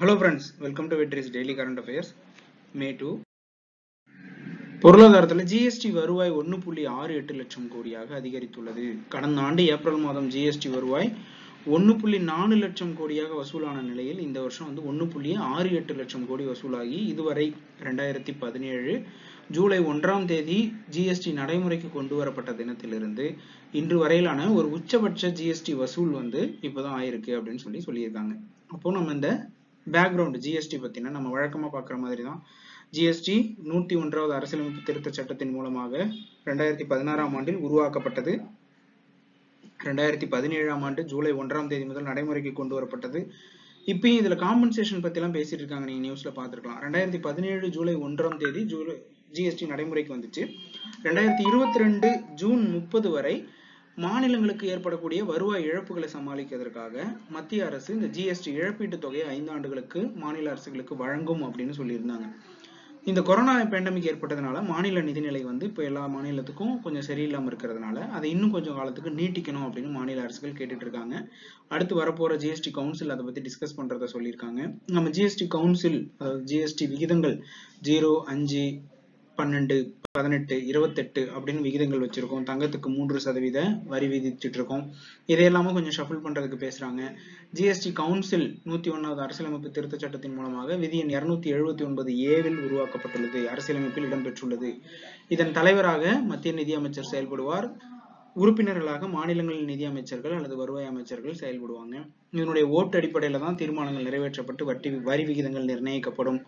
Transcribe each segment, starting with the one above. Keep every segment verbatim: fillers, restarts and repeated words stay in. Hello friends, welcome to Vetrii's Daily Current Affairs. May second. பொருளாதாரத்தில் GST வருவாய் ஒன்று புள்ளி ஆறு எட்டு லட்சம் கோடியாக அதிகரித்துள்ளது. கடந்த ஆண்டு ஏப்ரல் மாதம் ஜிஎஸ்டி வருவாய் ஒன்று புள்ளி நான்கு லட்சம் கோடியாக வசூலான நிலையில் இந்த வருஷம் வந்து ஒன்று புள்ளி ஆறு எட்டு லட்சம் கோடி வசூலாகி இதுவரை இரண்டாயிரத்தி பதினேழு ஜூலை ஒன்றாம் தேதி ஜிஎஸ்டி நடைமுறைக்கு கொண்டு வரப்பட்ட தினத்திலிருந்து இன்று வரையிலான ஒரு உச்சபட்ச ஜிஎஸ்டி வசூல் வந்து இப்போதான் ஆயிருக்கு அப்படின்னு சொல்லி சொல்லியிருக்காங்க. அப்போ நம்ம இந்த பேக்ரவுண்ட் ஜிஎஸ்டி பத்தினா நம்ம வழக்கமா பார்க்குற மாதிரி தான். ஜிஎஸ்டி நூற்றி ஒன்றாவது அரசியலமைப்பு திருத்த சட்டத்தின் மூலமாக இரண்டாயிரத்தி பதினாறாம் ஆண்டில் உருவாக்கப்பட்டது. இரண்டாயிரத்தி பதினேழாம் ஆண்டு ஜூலை ஒன்றாம் தேதி முதல் நடைமுறைக்கு கொண்டு வரப்பட்டது. இப்பயும் இதுல காம்பன்சேஷன் பத்திலாம் பேசிட்டு இருக்காங்க, நீங்க நியூஸ்ல பாத்துருக்கலாம். ரெண்டாயிரத்தி பதினேழு ஜூலை ஒன்றாம் தேதி ஜூலை ஜிஎஸ்டி நடைமுறைக்கு வந்துச்சு. ரெண்டாயிரத்தி இருபத்தி ரெண்டு ஜூன் முப்பது வரை மாநிலங்களுக்கு ஏற்படக்கூடிய வருவாய் இழப்புகளை சமாளிப்பதற்காக மத்திய அரசு இந்த ஜிஎஸ்டி இழப்பீட்டு தொகையை ஐந்து ஆண்டுகளுக்கு மாநில அரசுகளுக்கு வழங்கும் அப்படின்னு சொல்லியிருந்தாங்க. இந்த கொரோனா பேண்டமிக் ஏற்பட்டதுனால மாநில நிதிநிலை வந்து இப்போ எல்லா மாநிலத்துக்கும் கொஞ்சம் சரியில்லாமல் இருக்கிறதுனால அதை இன்னும் கொஞ்சம் காலத்துக்கு நீட்டிக்கணும் அப்படின்னு மாநில அரசுகள் கேட்டுட்டு இருக்காங்க. அடுத்து வரப்போற ஜிஎஸ்டி கவுன்சில் அதை பத்தி டிஸ்கஸ் பண்றதை சொல்லியிருக்காங்க. நம்ம ஜிஎஸ்டி கவுன்சில் அதாவது ஜிஎஸ்டி விகிதங்கள் ஜீரோ அஞ்சு பன்னெண்டு பதினெட்டு இருபத்தெட்டு அப்படின்னு விகிதங்கள் வச்சிருக்கோம். தங்கத்துக்கு மூன்று சதவீத வரி விதிச்சுட்டு இருக்கோம். இதையெல்லாமும் கொஞ்சம் ஷஃபிள் பண்றதுக்கு பேசுறாங்க. ஜிஎஸ்டி கவுன்சில் நூத்தி ஒன்னாவது அரசியலமைப்பு திருத்த சட்டத்தின் மூலமாக விதியின் இருநூத்தி எழுபத்தி ஒன்பது ஏவில் உருவாக்கப்பட்டுள்ளது, அரசியலமைப்பில் இடம்பெற்றுள்ளது. இதன் தலைவராக மத்திய நிதியமைச்சர் செயல்படுவார். உறுப்பினர்களாக மாநிலங்களின் நிதி அமைச்சர்கள் அல்லது வருவாய் அமைச்சர்கள் செயல்படுவாங்க. இதனுடைய ஓட்டு அடிப்படையில தான் தீர்மானங்கள் நிறைவேற்றப்பட்டு வட்டி வரி விகிதங்கள் நிர்ணயிக்கப்படும்.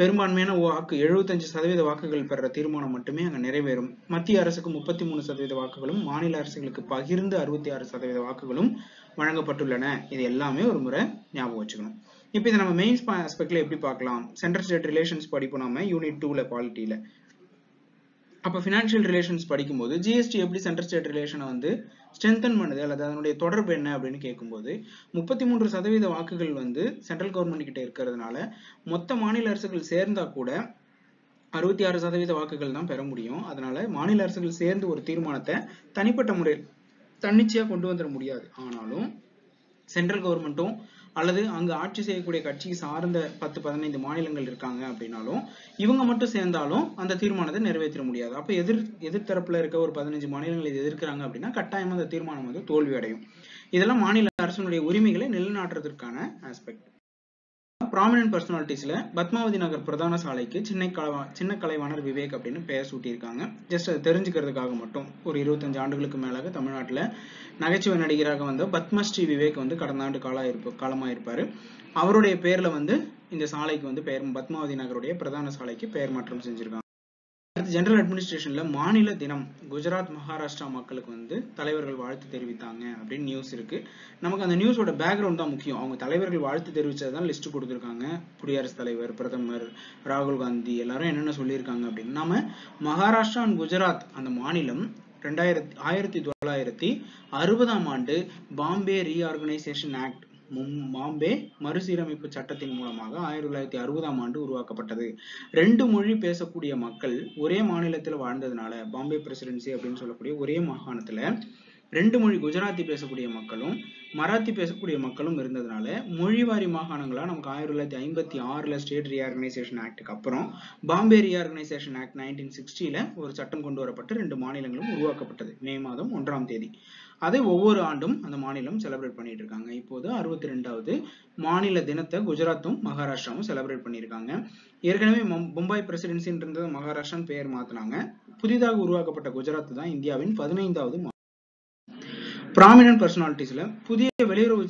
பெரும்பான்மையான வாக்கு எழுபத்தஞ்சு சதவீத வாக்குகள் பெற தீர்மானம் மட்டுமே அங்கே நிறைவேறும். மத்திய அரசுக்கு முப்பத்தி மூணு சதவீத வாக்குகளும் மாநில அரசுகளுக்கு பகிர்ந்து அறுபத்தி ஆறு சதவீத வாக்குகளும் வழங்கப்பட்டுள்ளன. இது எல்லாமே ஒரு முறை ஞாபகம் வச்சுக்கணும். இப்போ இதை நம்ம மெயின் ஆஸ்பெக்ட்ல எப்படி பார்க்கலாம்? சென்ட்ரல் ஸ்டேட் ரிலேஷன்ஸ் படிப்போம் நம்ம யூனிட் டூல பாலிட்டியில. அப்போ ஃபினான்ஷியல் ரிலேஷன்ஸ் படிக்கும்போது ஜிஎஸ்டி எப்படி சென்ட்ரல் ஸ்டேட் ரிலேஷனை வந்து ஸ்ட்ரென்தன் பண்ணுது அல்லது அதனுடைய தொடர்பு என்ன அப்படின்னு கேட்கும்போது முப்பத்தி மூன்று சதவீத வாக்குகள் வந்து சென்ட்ரல் கவர்மெண்ட் கிட்ட இருக்கிறதுனால மொத்த மாநில அரசுகள் சேர்ந்தா கூட அறுபத்தி ஆறு சதவீத வாக்குகள் தான் பெற முடியும். அதனால மாநில அரசுகள் சேர்ந்து ஒரு தீர்மானத்தை தனிப்பட்ட முறையில் தன்னிச்சையா கொண்டு வந்துட முடியாது. ஆனாலும் சென்ட்ரல் கவர்மெண்ட்டும் அல்லது அங்கு ஆட்சி செய்யக்கூடிய கட்சிக்கு சார்ந்த பத்து பதினைந்து மாநிலங்கள் இருக்காங்க அப்படின்னாலும் இவங்க மட்டும் சேர்ந்தாலும் அந்த தீர்மானத்தை நிறைவேற்ற முடியாது. அப்ப எதிர் எதிர்த்தரப்புல இருக்க ஒரு பதினஞ்சு மாநிலங்கள் இதை எதிர்க்கிறாங்க அப்படின்னா கட்டாயமா அந்த தீர்மானம் வந்து தோல்வி அடையும். இதெல்லாம் மாநில அரசினுடைய உரிமைகளை நிலைநாட்டுறதுக்கான ஆஸ்பெக்ட். ப்ராமினன்ட் பர்சனாலிட்டிஸ்ல பத்மாவதி நகர் பிரதான சாலைக்கு சின்ன கலைவா சின்ன கலைவாணர் விவேக் அப்படின்னு பெயர் சூட்டியிருக்காங்க. ஜஸ்ட் அது தெரிஞ்சுக்கிறதுக்காக மட்டும். ஒரு இருபத்தஞ்சு ஆண்டுகளுக்கு மேலாக தமிழ்நாட்டில் நகைச்சுவை நடிகராக வந்த பத்மஸ்ரீ விவேக் வந்து கடந்த ஆண்டு காலா இருப்ப காலமாக இருப்பார். அவருடைய பேர்ல வந்து இந்த சாலைக்கு வந்து பெயர் பத்மாவதி நகருடைய பிரதான சாலைக்கு பெயர் மாற்றம் செஞ்சிருக்காங்க. ஜெனரல் அட்மினிஸ்ட்ரேஷன்ல மாநில தினம் குஜராத் மகாராஷ்டிரா மக்களுக்கு வந்து தலைவர்கள் வாழ்த்து தெரிவித்தாங்க அப்படின்னு நியூஸ் இருக்கு. நமக்கு அந்த நியூஸோட பேக்ரவுண்ட் தான் முக்கியம். அவங்க தலைவர்கள் வாழ்த்து தெரிவிச்சதான் லிஸ்ட் கொடுத்துருக்காங்க. குடியரசுத் தலைவர், பிரதமர், ராகுல் காந்தி எல்லாரும் என்னென்ன சொல்லியிருக்காங்க அப்படின்னு நாம மகாராஷ்டிரா அண்ட் குஜராத் அந்த மாநிலம் ரெண்டாயிரத்தி ஆயிரத்தி தொள்ளாயிரத்தி அறுபதாம் ஆண்டு பாம்பே ரீஆர்கனைசேஷன் ஆக்ட் பாம்பே மறுசீரமைப்பு சட்டத்தின் மூலமாக ஆயிரத்தி தொள்ளாயிரத்தி அறுபதாம் ஆண்டு உருவாக்கப்பட்டது. ரெண்டு மொழி பேசக்கூடிய மக்கள் ஒரே மாநிலத்தில் வாழ்ந்ததுனால பாம்பே பிரசிடென்சி அப்படின்னு சொல்லக்கூடிய ஒரே மாகாணத்துல ரெண்டு மொழி குஜராத்தி பேசக்கூடிய மக்களும் மராத்தி பேசக்கூடிய மக்களும் இருந்ததுனால மொழிவாரி மாகாணங்களா நமக்கு ஆயிரத்தி தொள்ளாயிரத்தி ஐம்பத்தி ஆறுல ஸ்டேட் ரீஆர்கனைசேஷன் ஆக்டுக்கு அப்புறம் பாம்பே ரீஆர்கனைசேஷன் ஆக்ட் நைன்டீன் சிக்ஸ்டில ஒரு சட்டம் கொண்டு வரப்பட்டு ரெண்டு மாநிலங்களும் உருவாக்கப்பட்டது மே மாதம் ஒன்றாம் தேதி. அதை ஒவ்வொரு ஆண்டும் அந்த மாநிலம் செலிப்ரேட் பண்ணிட்டு இருக்காங்க. இப்போது அறுபத்தி ரெண்டாவது மாநில தினத்தை குஜராத்தும் மகாராஷ்டிராவும் செலிப்ரேட் பண்ணியிருக்காங்க. ஏற்கனவே மும்பாய் பிரசிடென்சின்னு இருந்தது மகாராஷ்டிரான்னு பெயர் மாத்தினாங்க. புதிதாக உருவாக்கப்பட்ட குஜராத் தான் இந்தியாவின் பதினைந்தாவது பிராமினன்ட் பர்சனாலிட்டிஸ்ல புதிய வெளியுறவு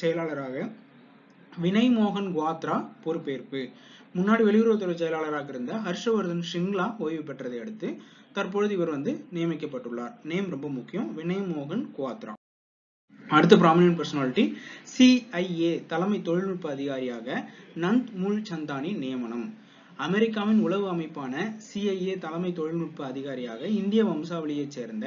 செயலாளராக வினய் மோகன் குவாத்ரா பொறுப்பேற்பு. முன்னாடி வெளியுறவுத்துறை செயலாளராக இருந்த ஹர்ஷவர்தன் ஷிங்லா ஓய்வு பெற்றதை அடுத்து தற்பொழுது இவர் வந்து நியமிக்கப்பட்டுள்ளார். நேம் ரொம்ப முக்கியம், வினய் மோகன் குவாத்ரா. அடுத்த பிராமினன்ட் பர்சனாலிட்டி சிஐஏ தலைமை தொழில்நுட்ப அதிகாரியாக நந்த் முல் சந்தானி நியமனம். அமெரிக்காவின் உளவு அமைப்பான சிஐஏ தலைமை தொழில்நுட்ப அதிகாரியாக இந்திய வம்சாவளியை சேர்ந்த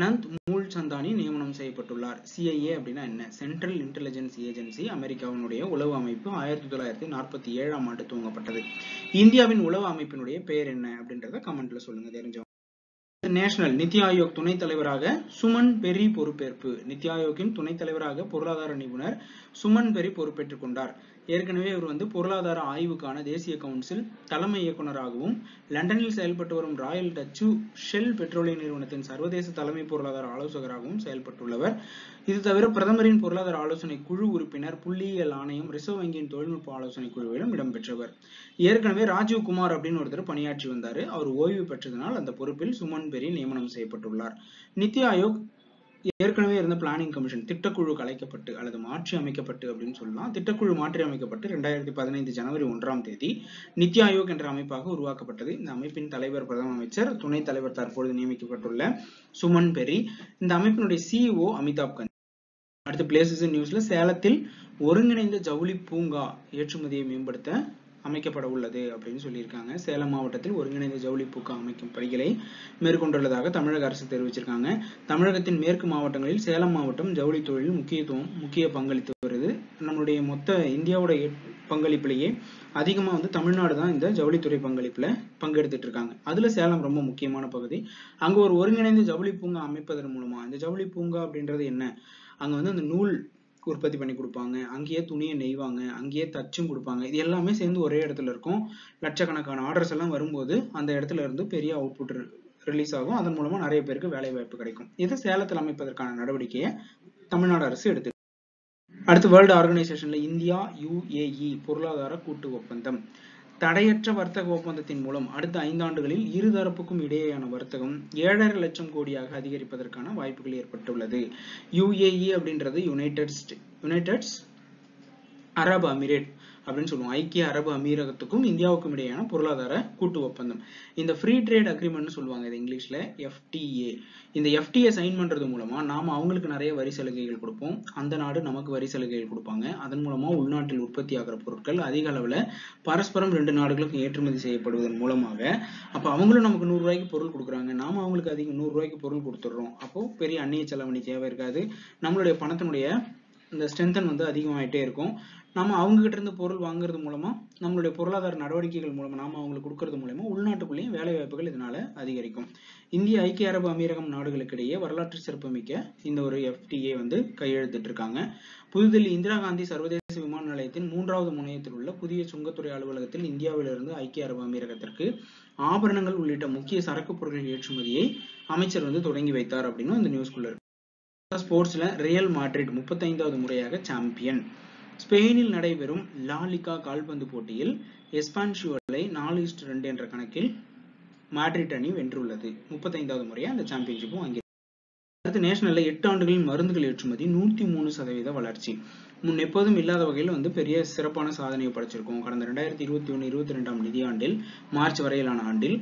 நந்த் மூல் சந்தானி நியமனம் செய்யப்பட்டுள்ளார். சிஐஏ அப்படின்னா என்ன? சென்ட்ரல் இன்டெலிஜென்ஸ் ஏஜென்சி, அமெரிக்காவினுடைய உளவு அமைப்பு. ஆயிரத்தி தொள்ளாயிரத்தி நாற்பத்தி ஏழாம் ஆண்டு துவங்கப்பட்டது. இந்தியாவின் உளவு அமைப்பினுடைய பெயர் என்ன அப்படின்றத கமெண்ட்ல சொல்லுங்க தெரிஞ்சவங்க. நேஷனல் நித்தி ஆயோக் துணைத் தலைவராக சுமன் பெரி பொறுப்பேற்பு. நித்தி ஆயோக்கின் துணைத் தலைவராக பொருளாதார நிபுணர் சுமன் பெரி பொறுப்பேற்றுக் கொண்டார். ஏற்கனவே இவர் வந்து பொருளாதார ஆய்வுக்கான தேசிய கவுன்சில் தலைமை இயக்குநராகவும் லண்டனில் செயல்பட்டு வரும் ராயல் டச்சு ஷெல் பெட்ரோலிய நிறுவனத்தின் சர்வதேச தலைமை பொருளாதார ஆலோசகராகவும் செயல்பட்டுள்ளவர். இது தவிர பிரதமரின் பொருளாதார ஆலோசனை குழு உறுப்பினர், புள்ளியியல் ஆணையம், ரிசர்வ் வங்கியின் தொழில்நுட்ப ஆலோசனை குழுவிலும் இடம்பெற்றவர். ஏற்கனவே ராஜீவ் குமார் அப்படின்னு ஒருத்தர் பணியாற்றி வந்தார். அவர் ஓய்வு பெற்றதனால் அந்த பொறுப்பில் சுமன் பெரி நியமனம் செய்யப்பட்டுள்ளார். நித்தி ஆயோக் ஏற்கனவே இருந்த பிளானிங் கமிஷன் திட்டக்குழு கலைக்கப்பட்டு அல்லது மாற்றி அமைக்கப்பட்டு அப்படின்னு சொல்லலாம். திட்டக்குழு மாற்றி அமைக்கப்பட்டு இரண்டாயிரத்தி பதினைந்து ஜனவரி ஒன்றாம் தேதி நித்தி ஆயோக் என்ற அமைப்பாக உருவாக்கப்பட்டது. இந்த அமைப்பின் தலைவர் பிரதம அமைச்சர், துணைத் தலைவர் தற்பொழுது நியமிக்கப்பட்டுள்ள சுமன் பெரி, இந்த அமைப்பினுடைய சிஇஓ அமிதாப் கந்த். அடுத்த பிளேசஸ் இன் நியூஸ்ல சேலத்தில் ஒருங்கிணைந்த ஜவுளி பூங்கா ஏற்றுமதியை மேம்படுத்த அமைக்கப்பட உள்ளது அப்படின்னு சொல்லியிருக்காங்க. சேலம் மாவட்டத்தில் ஒருங்கிணைந்த ஜவுளி பூங்கா அமைக்கும் பணிகளை மேற்கொண்டுள்ளதாக தமிழக அரசு தெரிவிச்சிருக்காங்க. தமிழகத்தின் மேற்கு மாவட்டங்களில் சேலம் மாவட்டம் ஜவுளி தொழிலில் முக்கியத்துவம் முக்கிய பங்களித்து வருது. நம்மளுடைய மொத்த இந்தியாவோட பங்களிப்பிலேயே அதிகமாக வந்து தமிழ்நாடு தான் இந்த ஜவுளித்துறை பங்களிப்புல பங்கெடுத்துட்டு இருக்காங்க. அதுல சேலம் ரொம்ப முக்கியமான பகுதி. அங்க ஒரு ஒருங்கிணைந்த ஜவுளி பூங்கா அமைப்பதன் மூலமா, இந்த ஜவுளி பூங்கா அப்படின்றது என்ன, அங்க வந்து அந்த நூல் உற்பத்தி பண்ணி கொடுப்பாங்க, அங்கேயே துணியை நெய்வாங்க, அங்கேயே தச்சும் கொடுப்பாங்க, இது எல்லாமே சேர்ந்து ஒரே இடத்துல இருக்கும். லட்சக்கணக்கான ஆர்டர்ஸ் எல்லாம் வரும்போது அந்த இடத்துல இருந்து பெரிய அவுட்புட் ரிலீஸ் ஆகும். அதன் மூலமா நிறைய பேருக்கு வேலை வாய்ப்பு கிடைக்கும். இதை சேலத்தில் அமைப்பதற்கான நடவடிக்கையை தமிழ்நாடு அரசு எடுத்து. அடுத்து வேர்ல்டு ஆர்கனைசேஷன்ல இந்தியா யுஏஇ பொருளாதார கூட்டு ஒப்பந்தம். தடையற்ற வர்த்தக ஒப்பந்தத்தின் மூலம் அடுத்த ஐந்தாண்டுகளில் இருதரப்புக்கும் இடையேயான வர்த்தகம் ஏழரை லட்சம் கோடியாக அதிகரிப்பதற்கான வாய்ப்புகள் ஏற்பட்டுள்ளது. யுஏஇ அப்படின்றது யுனைடெட் யுனைடெட் அரபு அமீரேட் அப்படின்னு சொல்லுவோம். ஐக்கிய அரபு அமீரகத்துக்கும் இந்தியாவுக்கும் இடையேயான பொருளாதார கூட்டு ஒப்பந்தம், இந்த ஃப்ரீ ட்ரேட் அக்ரிமெண்ட்னு சொல்லுவாங்க இது இங்கிலீஷ்ல, எஃப்டிஏ. இந்த எஃப்டிஏ சைன் பண்றது மூலமா நாம அவங்களுக்கு நிறைய வரி சலுகைகள் கொடுப்போம், அந்த நாடு நமக்கு வரி சலுகைகள் கொடுப்பாங்க. அதன் மூலமா உள்நாட்டில் உற்பத்தி ஆகிற பொருட்கள் அதிக அளவுல பரஸ்பரம் ரெண்டு நாடுகளுக்கு ஏற்றுமதி செய்யப்படுவதன் மூலமாக அப்ப அவங்களும் நமக்கு நூறு ரூபாய்க்கு பொருள் கொடுக்குறாங்க, நாம அவங்களுக்கு அதிக நூறு ரூபாய்க்கு பொருள் கொடுத்துடுறோம். அப்போ பெரிய அந்நிய செலவணி தேவை இருக்காது. நம்மளுடைய பணத்தினுடைய இந்த ஸ்ட்ரென்தன் வந்து அதிகமாயிட்டே இருக்கும். நம்ம அவங்ககிட்ட இருந்து பொருள் வாங்குறது மூலமா, நம்மளுடைய பொருளாதார நடவடிக்கைகள் மூலமா, நாம அவங்களுக்கு கொடுக்கறது மூலமா உள்நாட்டுக்குள்ளேயும் வேலை வாய்ப்புகள் இதனால அதிகரிக்கும். இந்திய ஐக்கிய அரபு அமீரகம் நாடுகளுக்கிடையே வரலாற்று சிறப்புமிக்க இந்த ஒரு எஃப்டிஏ வந்து கையெழுத்திட்டு இருக்காங்க. புதுதில்லி இந்திரா காந்தி சர்வதேச விமான நிலையத்தின் மூன்றாவது முனையத்தில் உள்ள புதிய சுங்கத்துறை அலுவலகத்தில் இந்தியாவிலிருந்து ஐக்கிய அரபு அமீரகத்திற்கு ஆபரணங்கள் உள்ளிட்ட முக்கிய சரக்கு பொருட்கள் ஏற்றுமதியை அமைச்சர் வந்து தொடங்கி வைத்தார் அப்படின்னு அந்த நியூஸ்குள்ள இருக்கு. ஸ்போர்ட்ஸ்ல ரியல் மாட்ரிட் முப்பத்தைந்தாவது முறையாக சாம்பியன். ஸ்பெயினில் நடைபெறும் லாலிகா கால்பந்து போட்டியில் எஸ்பான்சியோலை நாலு இஸ்ட் ரெண்டு என்ற கணக்கில் மாட்ரிட் அணி வென்றுள்ளது. முப்பத்தைந்தாவது முறையாக அந்த சாம்பியன்ஷிப்பும் வாங்கி. அடுத்து நேஷனல்ல எட்டு ஆண்டுகளின் மருந்துகள் ஏற்றுமதி நூத்தி மூணு சதவீத வளர்ச்சி. முன் எப்போதும் இல்லாத வகையில் வந்து பெரிய சிறப்பான சாதனையை படைச்சிருக்கோம். கடந்த ரெண்டாயிரத்தி இருபத்தி ஒன்று இருபத்தி ரெண்டாம் நிதியாண்டில் மார்ச் வரையிலான ஆண்டில்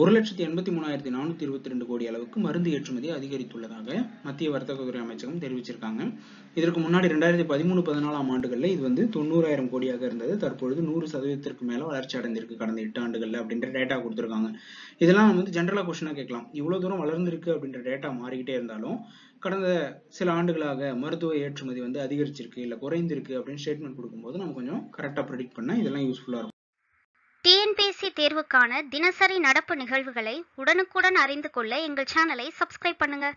ஒரு லட்சத்தி எண்பத்தி மூணாயிரத்தி நானூத்தி இருபத்தி ரெண்டு கோடி அளவுக்கு மருந்து ஏற்றுமதி அதிகரித்துள்ளதாக மத்திய வர்த்தகத்துறை அமைச்சகம் தெரிவிச்சிருக்காங்க. இதற்கு முன்னாடி ரெண்டாயிரத்தி பதிமூணு பதினாலாம் ஆண்டுகள்ல இது வந்து தொண்ணூறாயிரம் கோடியாக இருந்தது. தற்பொழுது நூறு சதவீதத்திற்கு மேல வளர்ச்சி அடைந்திருக்கு கடந்த எட்டு ஆண்டுகள்ல அப்படின்ற டேட்டா கொடுத்திருக்காங்க. இதெல்லாம் வந்து ஜென்ரலா கொஸ்டினா கேட்கலாம், இவ்வளவு தூரம் வளர்ந்திருக்கு அப்படின்ற டேட்டா மாறிக்கிட்டே இருந்தாலும் கடந்த சில ஆண்டுகளாக மருத்துவ ஏற்றுமதி வந்து அதிகரிச்சிருக்கு இல்ல குறைந்திருக்கு அப்படின்னு ஸ்டேட்மெண்ட் கொடுக்கும்போது நம்ம கொஞ்சம் கரெக்டா ப்ரெடிக்ட் பண்ணா இதெல்லாம் யூஸ்ஃபுல்லா இருக்கும். டிஎன்பிஎஸ்சி தேர்வுக்கான தினசரி நடப்பு நிகழ்வுகளை உடனுக்குடன் அறிந்து கொள்ள எங்கள் சேனலை சப்ஸ்கிரைப் பண்ணுங்க.